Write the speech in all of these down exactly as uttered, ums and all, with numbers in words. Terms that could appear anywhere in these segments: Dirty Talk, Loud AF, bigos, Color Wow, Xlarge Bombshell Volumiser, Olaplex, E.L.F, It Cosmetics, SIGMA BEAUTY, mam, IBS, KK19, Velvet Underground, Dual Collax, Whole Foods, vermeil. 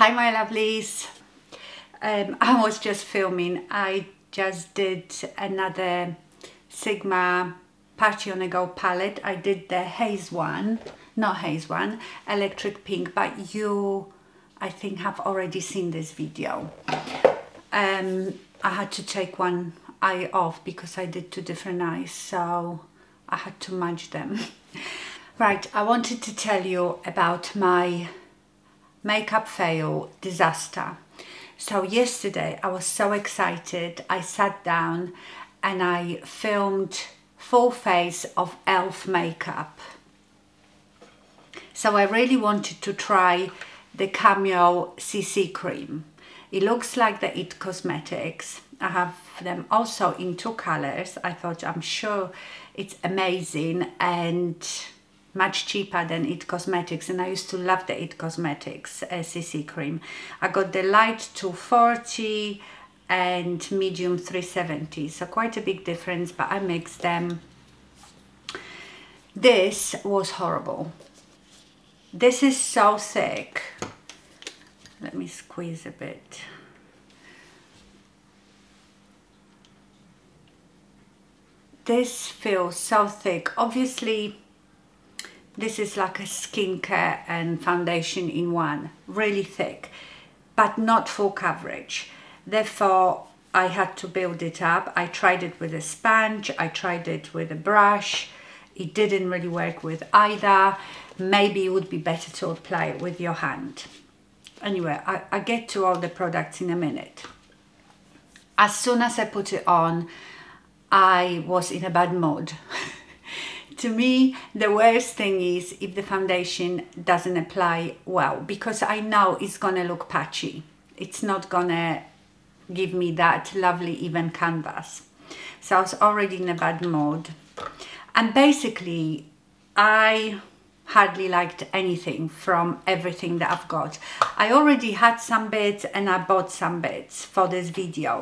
Hi my lovelies, um, I was just filming. I just did another Sigma Party on a Go palette. I did the haze one, not haze one, electric pink, but you I think have already seen this video. Um, I had to take one eye off because I did two different eyes, so I had to match them. Right, I wanted to tell you about my makeup fail disaster. So yesterday I was so excited. I sat down and I filmed full face of e l f makeup. So I really wanted to try the Cameo C C cream. It looks like the It Cosmetics. I have them also in two colors. I thought, I'm sure it's amazing and much cheaper than It Cosmetics, and I used to love the It Cosmetics uh, C C cream. I got the light two forty and medium three seventy, so quite a big difference, but I mixed them. This was horrible. This is so thick. Let me squeeze a bit. This feels so thick. Obviously, this is like a skincare and foundation in one, really thick, but not full coverage. Therefore, I had to build it up. I tried it with a sponge, I tried it with a brush. It didn't really work with either. Maybe it would be better to apply it with your hand. Anyway, I, I get to all the products in a minute. As soon as I put it on, I was in a bad mood. To me, the worst thing is if the foundation doesn't apply well, because I know it's gonna look patchy. It's not gonna give me that lovely even canvas. So I was already in a bad mood. And basically, I hardly liked anything from everything that I've got. I already had some bits and I bought some bits for this video.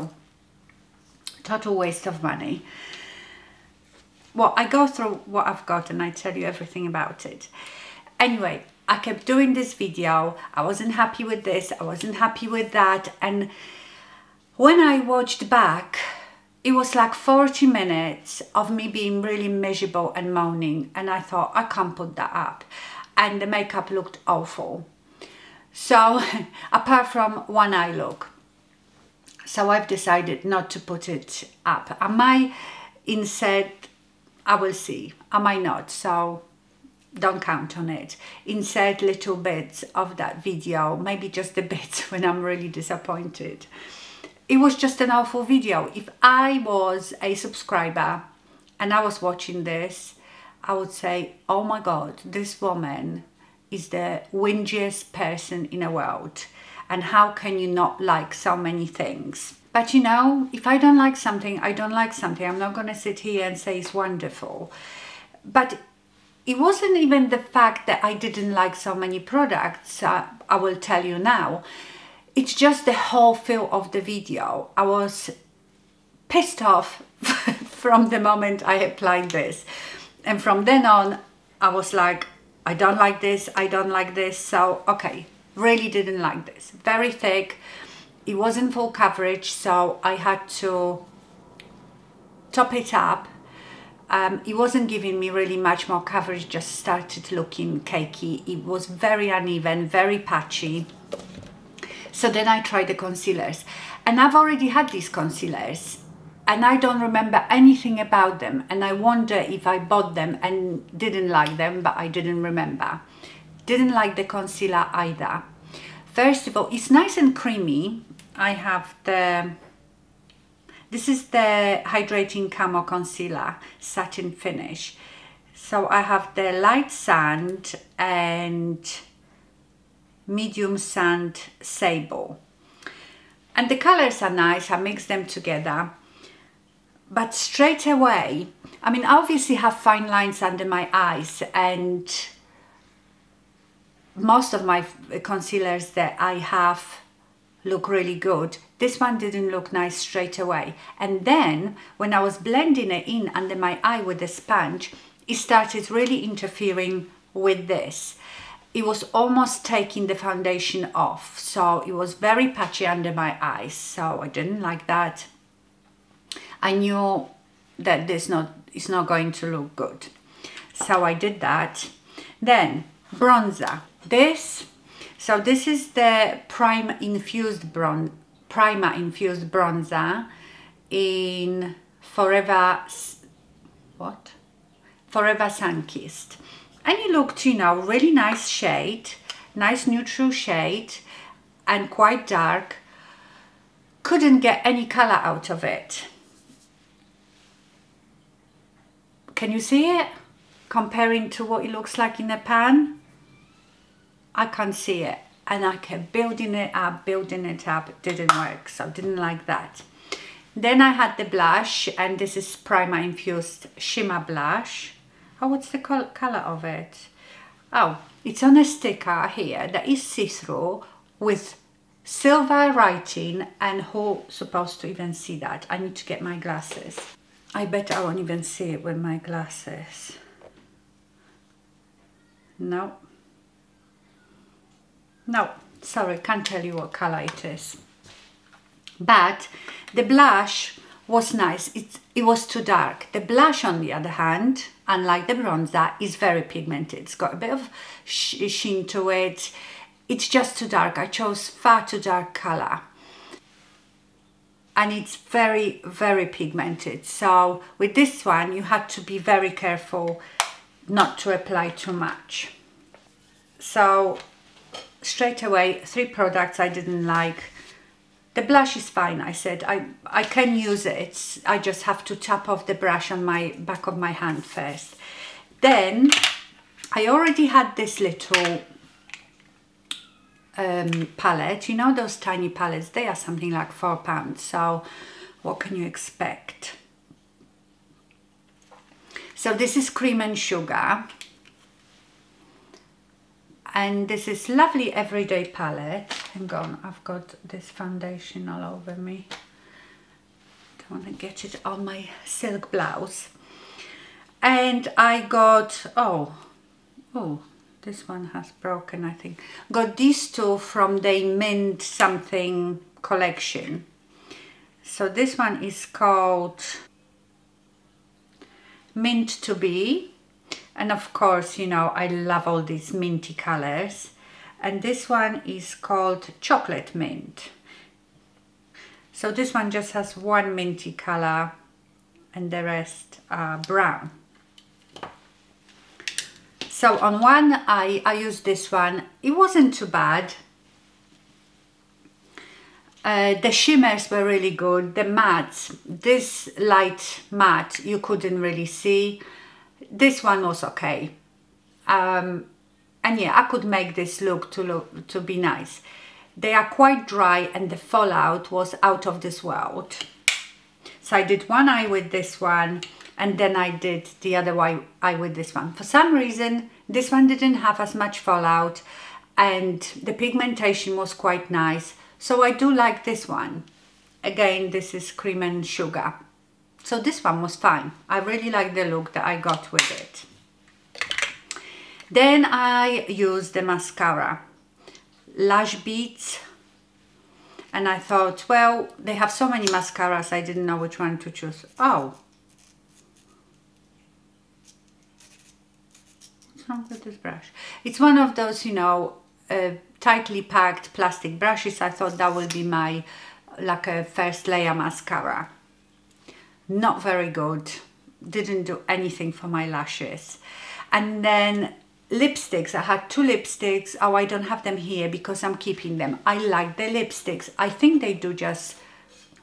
Total waste of money. Well, I go through what I've got and I tell you everything about it. Anyway, I kept doing this video. I wasn't happy with this, I wasn't happy with that. And when I watched back, it was like forty minutes of me being really miserable and moaning. And I thought, I can't put that up. And the makeup looked awful. So, apart from one eye look. So I've decided not to put it up. Am I instead? I will see, I might not, so don't count on it. Insert little bits of that video, maybe just the bits when I'm really disappointed. It was just an awful video. If I was a subscriber and I was watching this, I would say, oh my God, this woman is the wingiest person in the world. And how can you not like so many things? But you know, if I don't like something, I don't like something. I'm not going to sit here and say it's wonderful. But it wasn't even the fact that I didn't like so many products, uh, I will tell you now. It's just the whole feel of the video. I was pissed off from the moment I applied this. And from then on, I was like, I don't like this, I don't like this. So, okay, really didn't like this. Very thick. It wasn't full coverage, so I had to top it up. Um, it wasn't giving me really much more coverage, just started looking cakey. It was very uneven, very patchy. So then I tried the concealers. And I've already had these concealers, and I don't remember anything about them. And I wonder if I bought them and didn't like them, but I didn't remember. Didn't like the concealer either. First of all, it's nice and creamy. I have the, this is the Hydrating Camo Concealer, Satin Finish. So I have the Light Sand and Medium Sand Sable. And the colors are nice, I mix them together. But straight away, I mean, I obviously have fine lines under my eyes, and most of my concealers that I have look really good. This one didn't look nice straight away. And then when I was blending it in under my eye with a sponge, it started really interfering with this. it was almost taking the foundation off, so it was very patchy under my eyes, so I didn't like that. I knew that this not it's not going to look good, so I did that. Then bronzer, this so this is the prime infused bron primer infused bronzer in Forever what Forever Sunkissed, and it looked, you know, really nice shade, nice neutral shade, and quite dark. Couldn't get any color out of it. Can you see it? Comparing to what it looks like in the pan, I can't see it, and I kept building it up, building it up. It didn't work, so I didn't like that. Then I had the blush, and this is primer infused shimmer blush. Oh, what's the col color of it? Oh, it's on a sticker here that is see-through with silver writing, and who's supposed to even see that? I need to get my glasses. I bet I won't even see it with my glasses. No. No, sorry, can't tell you what color it is. But the blush was nice. It, it was too dark. The blush, on the other hand, unlike the bronzer, is very pigmented. It's got a bit of sh sheen to it. It's just too dark. I chose far too dark color. And it's very, very pigmented. So with this one, you had to be very careful not to apply too much. So straight away, three products I didn't like. The blush is fine, I said, I, I can use it, it's, I just have to tap off the brush on my back of my hand first. Then I already had this little um, palette, you know, those tiny palettes, they are something like four pounds, so what can you expect? So this is Cream and Sugar, and this is Lovely Everyday Palette. Hang on, I've got this foundation all over me. Don't want to get it on my silk blouse. And I got, oh, oh, this one has broken, I think. Got these two from the Mint Something collection. So this one is called Mint to Be. And of course, you know, I love all these minty colors. And this one is called Chocolate Mint. So this one just has one minty color and the rest are brown. So on one eye, I used this one. It wasn't too bad. Uh, the shimmers were really good. The mattes, this light matte, you couldn't really see. This one was okay, um, and yeah, I could make this look to look to be nice. They are quite dry, and the fallout was out of this world. So I did one eye with this one, and then I did the other eye with this one. For some reason, this one didn't have as much fallout, and the pigmentation was quite nice. So I do like this one. Again, this is Cream and Sugar. So this one was fine. I really like the look that I got with it. Then I used the mascara, Lash Beats. And I thought, well, they have so many mascaras, I didn't know which one to choose. Oh. What's wrong with this brush? It's one of those, you know, uh, tightly packed plastic brushes. I thought that would be my, like a first layer mascara. Not very good, didn't do anything for my lashes. And then lipsticks, I had two lipsticks. Oh, I don't have them here because I'm keeping them. I like the lipsticks. I think they do just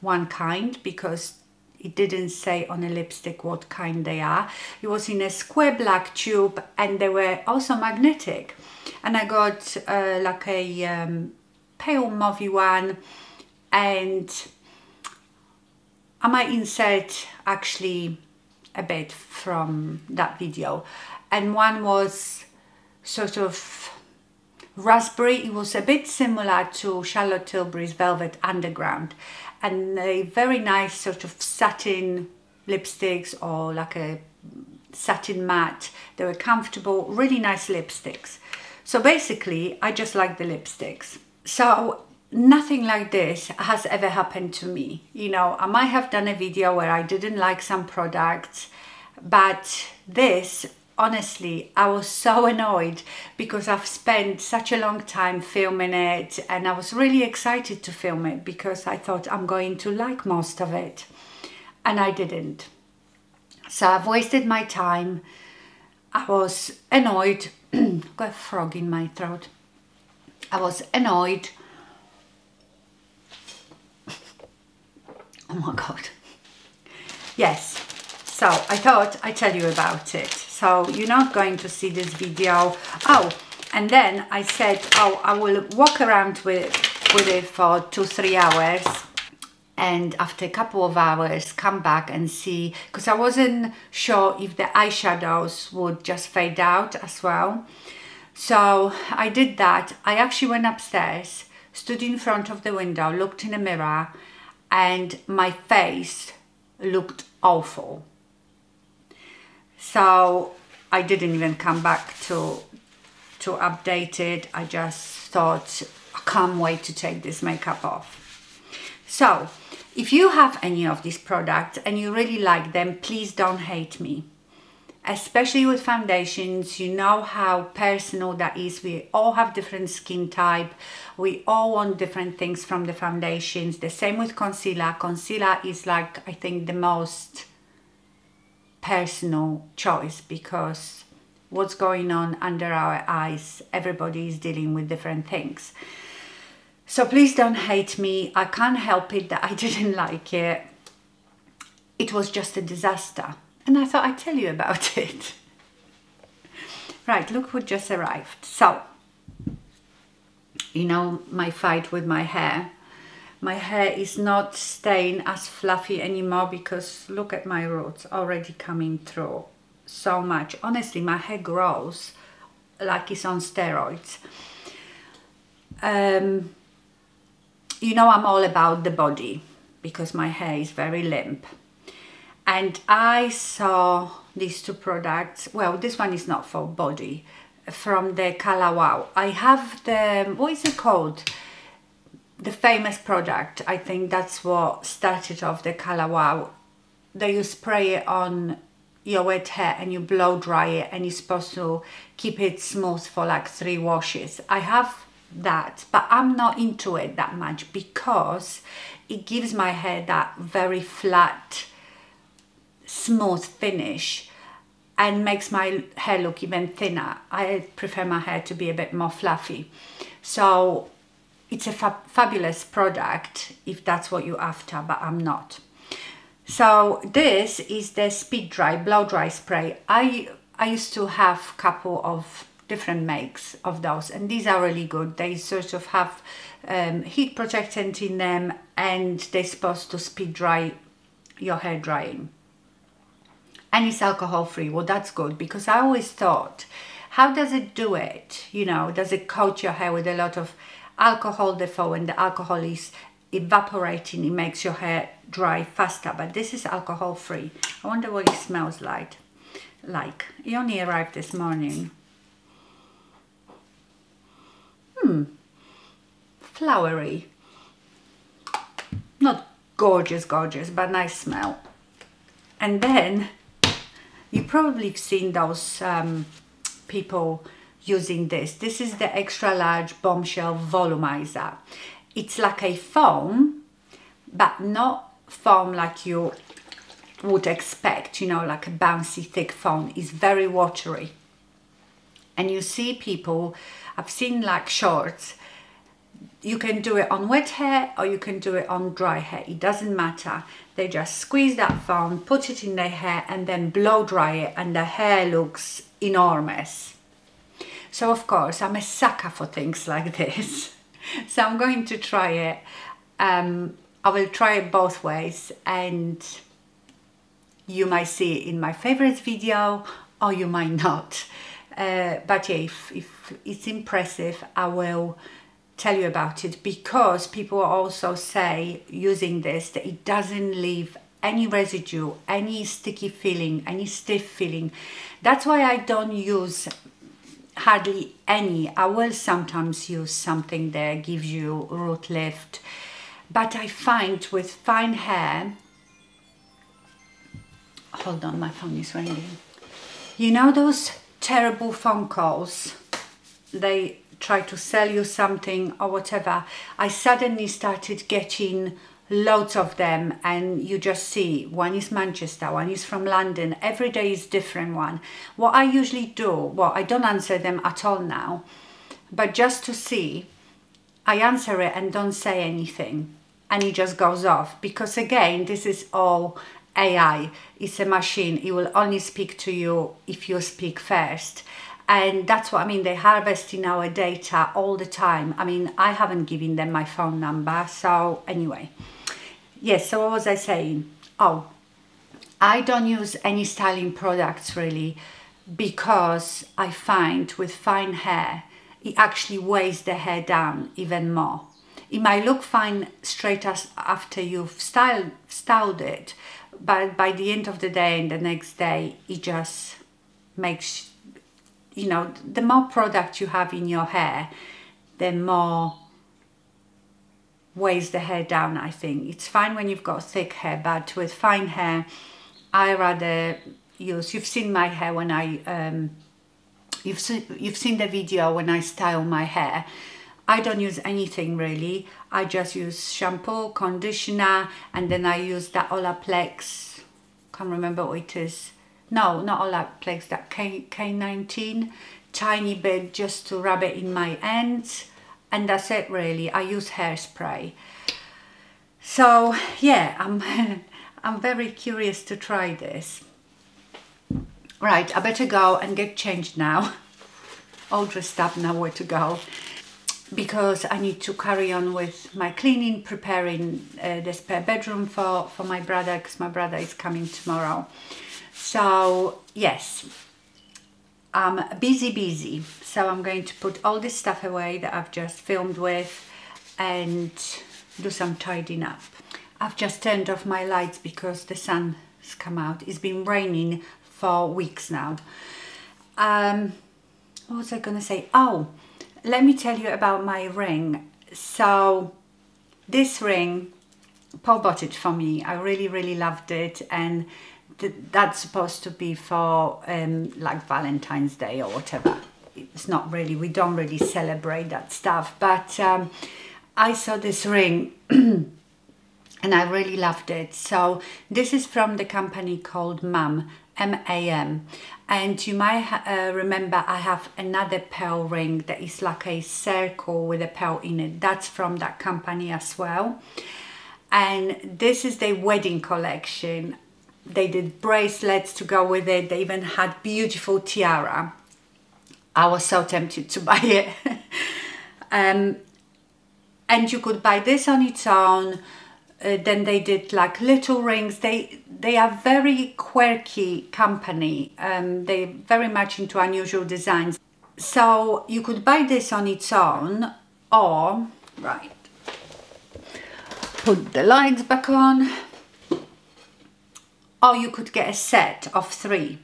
one kind because it didn't say on a lipstick what kind they are. It was in a square black tube, and they were also magnetic. And I got uh, like a um, pale mauvey one, and I might insert actually a bit from that video. And one was sort of raspberry. It was a bit similar to Charlotte Tilbury's Velvet Underground, and a very nice sort of satin lipsticks, or like a satin matte. They were comfortable, really nice lipsticks. So basically, I just like the lipsticks. So nothing like this has ever happened to me. You know, I might have done a video where I didn't like some products, but this, honestly, I was so annoyed because I've spent such a long time filming it, and I was really excited to film it because I thought I'm going to like most of it, and I didn't. So I've wasted my time. I was annoyed. Got a frog in my throat. I was annoyed. Oh my God. Yes. So I thought I'd tell you about it. So you're not going to see this video. Oh, and then I said, oh, I will walk around with, with it for two, three hours. And after a couple of hours, come back and see, because I wasn't sure if the eyeshadows would just fade out as well. So I did that. I actually went upstairs, stood in front of the window, looked in the mirror, and my face looked awful. So I didn't even come back to, to update it. I just thought, I can't wait to take this makeup off. So, if you have any of these products and you really like them, please don't hate me. Especially with foundations, you know how personal that is. We all have different skin type. We all want different things from the foundations. The same with concealer. Concealer is like, I think, the most personal choice, because what's going on under our eyes, everybody is dealing with different things. So please don't hate me. I can't help it that I didn't like it. It was just a disaster. And I thought I'd tell you about it. Right, look who just arrived. So, you know my fight with my hair. My hair is not staying as fluffy anymore because look at my roots already coming through so much. Honestly, my hair grows like it's on steroids. Um... You know I'm all about the body because my hair is very limp, and I saw these two products. Well, this one is not for body, from the Color Wow. I have the, what is it called? The famous product. I think that's what started off the Color Wow. That you spray it on your wet hair and you blow dry it, and it's supposed to keep it smooth for like three washes. I have that, but I'm not into it that much because it gives my hair that very flat, smooth finish and makes my hair look even thinner. I prefer my hair to be a bit more fluffy. So it's a fa fabulous product if that's what you're after, but I'm not. So this is the Speed Dry Blow Dry Spray. I, I used to have a couple of different makes of those, and these are really good. They sort of have um, heat protectant in them, and they're supposed to speed dry your hair drying, and it's alcohol free. Well, that's good, because I always thought, how does it do it? You know, does it coat your hair with a lot of alcohol? Therefore, when the alcohol is evaporating, it makes your hair dry faster, but this is alcohol free. I wonder what it smells like. Like, it only arrived this morning. Hmm, flowery. Not gorgeous, gorgeous, but nice smell. And then you probably have seen those um, people using this. This is the extra large bombshell volumizer. It's like a foam, but not foam like you would expect, you know, like a bouncy thick foam. It's very watery. And you see people, I've seen like shorts, you can do it on wet hair or you can do it on dry hair, it doesn't matter. They just squeeze that foam, put it in their hair, and then blow dry it, and the hair looks enormous. So of course, I'm a sucker for things like this. So I'm going to try it. Um, I will try it both ways, and you might see it in my favorites video or you might not. Uh, but yeah, if, if it's impressive, I will tell you about it, because people also say using this that it doesn't leave any residue, any sticky feeling, any stiff feeling. That's why I don't use hardly any. I will sometimes use something that gives you root lift, but I find with fine hair, hold on, my phone is ringing. You know those terrible phone calls, they try to sell you something or whatever. I suddenly started getting loads of them, and you just see one is Manchester, one is from London, every day is different one. What I usually do, well, I don't answer them at all now, but just to see, I answer it and don't say anything, and it just goes off, because again, this is all A I. It's a machine. It will only speak to you if you speak first. And that's what I mean, they're harvesting our data all the time. I mean, I haven't given them my phone number, so anyway. Yes, so what was I saying? Oh, I don't use any styling products really, because I find with fine hair, it actually weighs the hair down even more. It might look fine straight as after you've styled, styled it, but by the end of the day and the next day, it just makes... You know, the more product you have in your hair, the more weighs the hair down, I think. It's fine when you've got thick hair, but with fine hair, I rather use... You've seen my hair when I... Um, you've, se you've seen the video when I style my hair. I don't use anything really. I just use shampoo, conditioner, and then I use that Olaplex. Can't remember what it is. No, not Olaplex, that K K nineteen, tiny bit, just to rub it in my ends, and that's it really. I use hairspray. So yeah, I'm I'm very curious to try this. Right, I better go and get changed now. All dressed up now, where to go, because I need to carry on with my cleaning, preparing uh, the spare bedroom for, for my brother, because my brother is coming tomorrow. So yes, I'm busy, busy. So I'm going to put all this stuff away that I've just filmed with and do some tidying up. I've just turned off my lights because the sun's come out. It's been raining for weeks now. Um, what was I gonna say? Oh, let me tell you about my ring. So this ring, Paul bought it for me. I really, really loved it, and that's supposed to be for um, like Valentine's Day or whatever. It's not really, we don't really celebrate that stuff, but um, I saw this ring and I really loved it. So this is from the company called Mam, M A M, and you might uh, remember I have another pearl ring that is like a circle with a pearl in it. That's from that company as well, and this is their wedding collection. They did bracelets to go with it. They even had beautiful tiara. I was so tempted to buy it. um, and you could buy this on its own. Uh, then they did like little rings. They they are very quirky company. Um, they're very much into unusual designs. So you could buy this on its own, or, right, put the lights back on. Or you could get a set of three.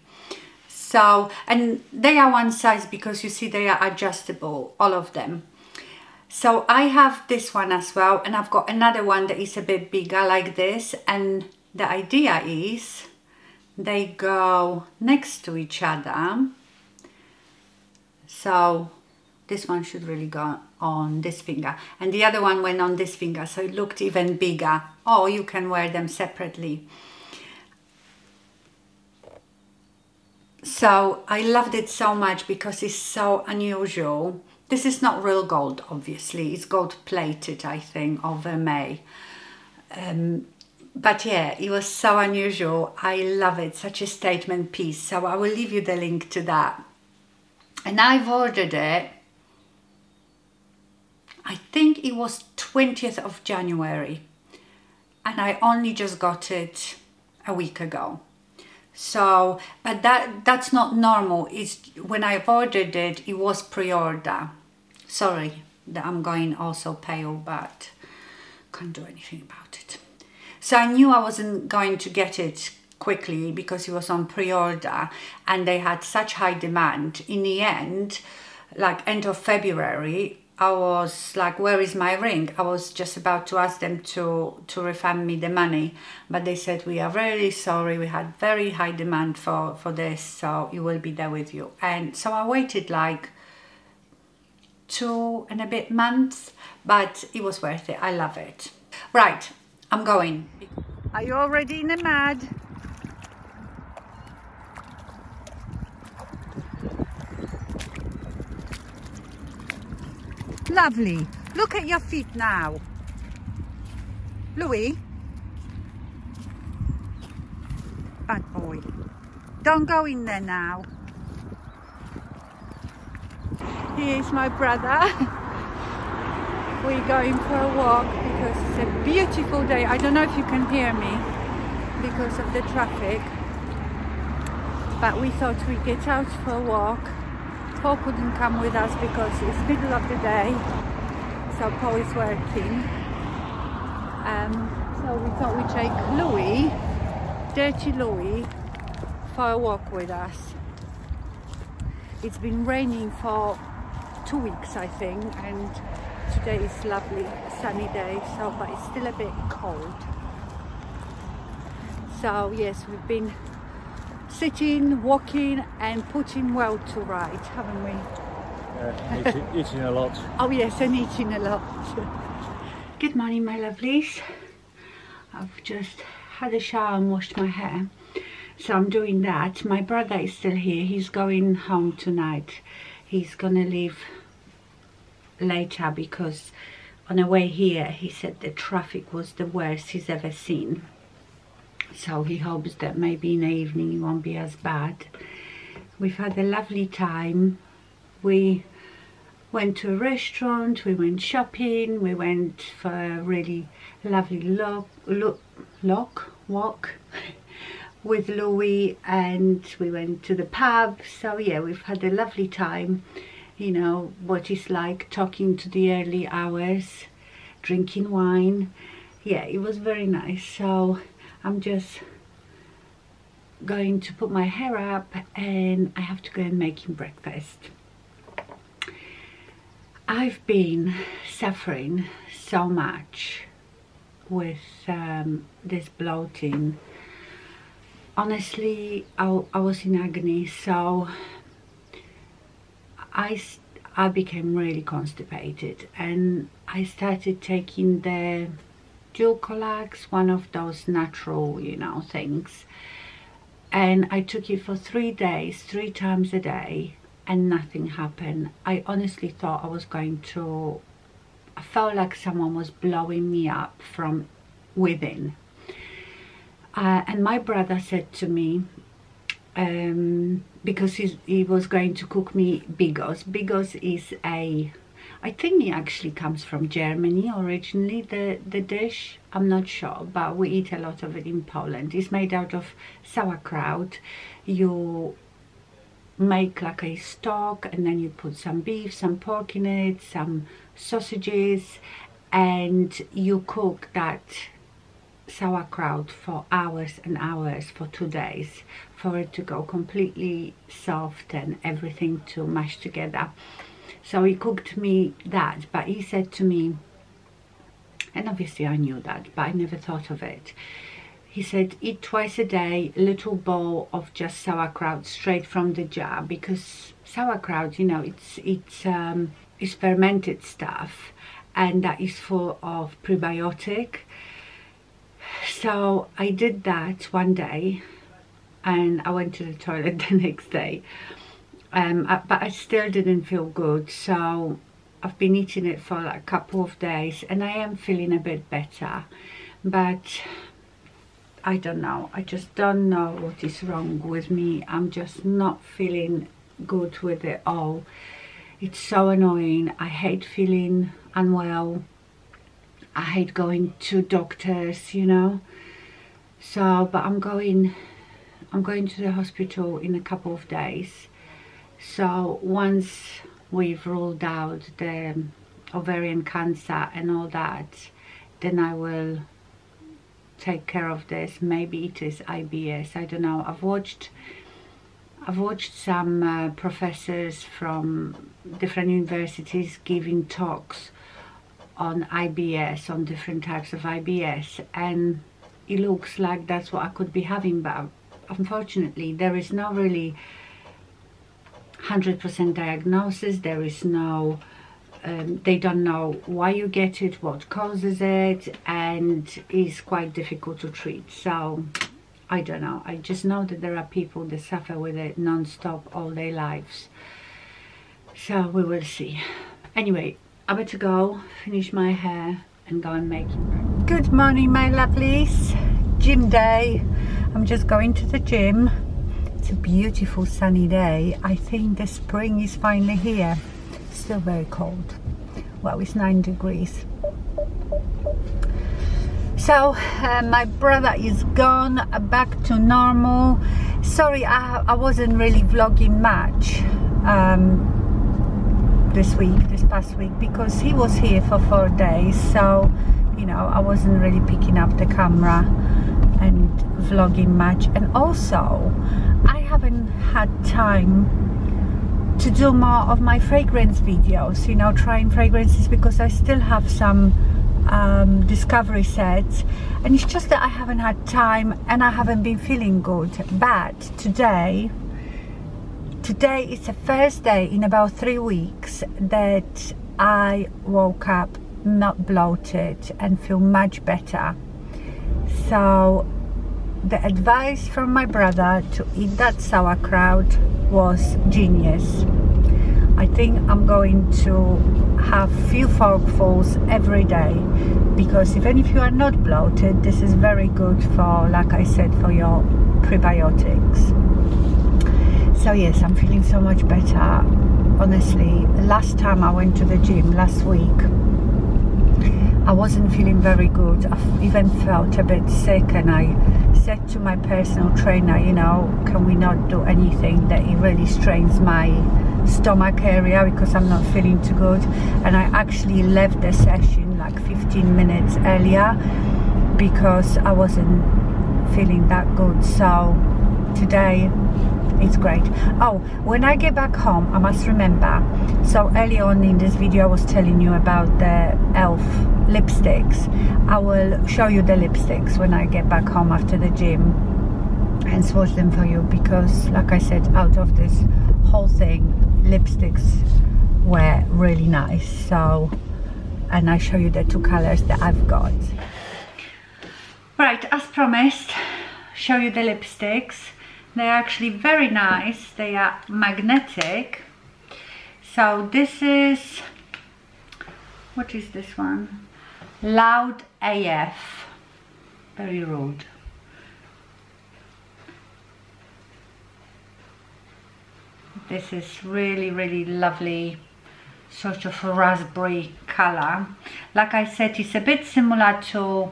So, and they are one size, because you see they are adjustable, all of them. So I have this one as well, and I've got another one that is a bit bigger like this, and the idea is they go next to each other. So this one should really go on this finger, and the other one went on this finger, so it looked even bigger. Or you can wear them separately. So I loved it so much because it's so unusual. This is not real gold, obviously. It's gold plated, I think, or vermeil. Um, but yeah, it was so unusual. I love it, such a statement piece. So I will leave you the link to that. And I've ordered it, I think it was twentieth of January. And I only just got it a week ago. So, but that that's not normal. It's when I ordered it, it was pre-order. Sorry that I'm going also pale, but can't do anything about it. So I knew I wasn't going to get it quickly because it was on pre-order and they had such high demand. In the end, like end of February, I was like, where is my ring? I was just about to ask them to, to refund me the money, but they said, we are really sorry, we had very high demand for, for this, so it will be there with you. And so I waited like two and a bit months, but it was worth it, I love it. Right, I'm going. Are you already in the mud? Lovely. Look at your feet now. Louis. Bad boy. Don't go in there now. Here's my brother. We're going for a walk because it's a beautiful day. I don't know if you can hear me because of the traffic. But we thought we'd get out for a walk. Paul couldn't come with us because it's middle of the day, so Paul is working. Um, so we thought we'd take Louis, Dirty Louis, for a walk with us. It's been raining for two weeks, I think, and today is lovely, sunny day, so but it's still a bit cold. So yes, we've been sitting, walking and putting well to right, haven't we? Yeah, eating, eating a lot. Oh yes, and eating a lot. Good morning, my lovelies. I've just had a shower and washed my hair, so I'm doing that. My brother is still here, he's going home tonight. He's gonna leave later because on the way here he said the traffic was the worst he's ever seen. So he hopes that maybe in the evening it won't be as bad. We've had a lovely time. We went to a restaurant, we went shopping, we went for a really lovely look, look, look walk with Louis, and we went to the pub. So yeah, we've had a lovely time. You know what it's like talking to the early hours, drinking wine. Yeah, it was very nice. So I'm just going to put my hair up and I have to go and make him breakfast. I've been suffering so much with um, this bloating. Honestly, I, I was in agony, so I, I became really constipated and I started taking the Dual Collax, one of those natural, you know, things, and I took it for three days, three times a day, and nothing happened. I honestly thought I was going to, I felt like someone was blowing me up from within. Uh, and my brother said to me, um, because he's, he was going to cook me bigos. Bigos is a, I think it actually comes from Germany originally, the, the dish, I'm not sure, but we eat a lot of it in Poland. It's made out of sauerkraut. You make like a stock and then you put some beef, some pork in it, some sausages, and you cook that sauerkraut for hours and hours, for two days, for it to go completely soft and everything to mash together. So he cooked me that, but he said to me, and obviously I knew that, but I never thought of it. He said, eat twice a day, little bowl of just sauerkraut straight from the jar, because sauerkraut, you know, it's, it's, um, it's fermented stuff, and that is full of prebiotic. So I did that one day, and I went to the toilet the next day. Um, but I still didn't feel good, so I've been eating it for like a couple of days and I am feeling a bit better, but I don't know, I just don't know what is wrong with me. I'm just not feeling good with it all. It's so annoying. I hate feeling unwell, I hate going to doctors, you know. So but I'm going I'm going to the hospital in a couple of days. So once we've ruled out the ovarian cancer and all that, then I will take care of this. Maybe it is I B S, I don't know. I've watched I've watched some uh, professors from different universities giving talks on I B S, on different types of I B S, and it looks like that's what I could be having, but unfortunately there is no really one hundred percent diagnosis. There is no um, they don't know why you get it, what causes it, and it's quite difficult to treat. So I don't know, I just know that there are people that suffer with it non-stop all their lives, so we will see. Anyway, I better go finish my hair and go and make it. Good morning, my lovelies. Gym day. I'm just going to the gym. It's a beautiful sunny day. I think the spring is finally here. It's still very cold. Well, it's nine degrees. So uh, my brother is gone, back to normal. Sorry, I, I wasn't really vlogging much um, this week, this past week, because he was here for four days. So, you know, I wasn't really picking up the camera and vlogging much. And also, I haven't had time to do more of my fragrance videos, you know, trying fragrances, because I still have some um discovery sets, and it's just that I haven't had time and I haven't been feeling good. But today today is the first day in about three weeks that I woke up not bloated and feel much better. So the advice from my brother to eat that sauerkraut was genius. I think I'm going to have few forkfuls every day, because even if you are not bloated, this is very good for, like I said, for your prebiotics. So yes, I'm feeling so much better. Honestly, last time I went to the gym last week, I wasn't feeling very good. I even felt a bit sick, and I said to my personal trainer, you know, can we not do anything that it really strains my stomach area, because I'm not feeling too good. And I actually left the session like fifteen minutes earlier because I wasn't feeling that good. So today it's great. Oh, when I get back home, I must remember, so early on in this video I was telling you about the e l f lipsticks. I will show you the lipsticks when I get back home after the gym and swatch them for you, because like I said, out of this whole thing, lipsticks were really nice. So, and I show you the two colors that I've got. Right, as promised, show you the lipsticks. They're actually very nice. They are magnetic. So this is, what is this one? Loud A F. Very rude. This is really, really lovely, sort of a raspberry color. Like I said, it's a bit similar to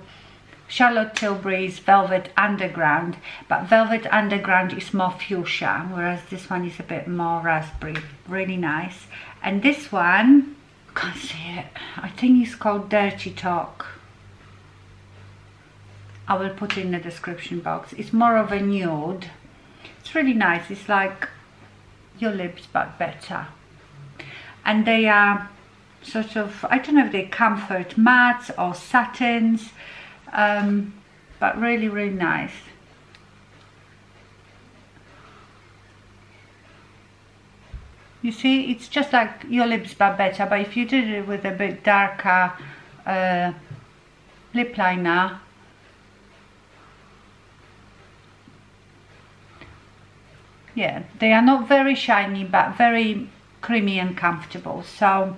Charlotte Tilbury's Velvet Underground, but Velvet Underground is more fuchsia, whereas this one is a bit more raspberry. Really nice. And this one, I can't see it, I think it's called Dirty Talk. I will put it in the description box. It's more of a nude. It's really nice. It's like your lips but better. And they are sort of, I don't know if they're comfort mattes or satins, um, but really, really nice. You see, it's just like your lips but better, but if you did it with a bit darker uh, lip liner, yeah, they are not very shiny but very creamy and comfortable. So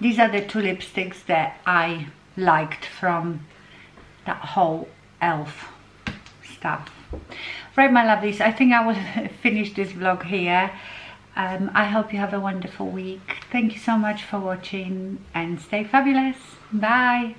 these are the two lipsticks that I liked from that whole e l f stuff. Right, my lovelies, I think I will finish this vlog here. um, I hope you have a wonderful week. Thank you so much for watching, and stay fabulous. Bye.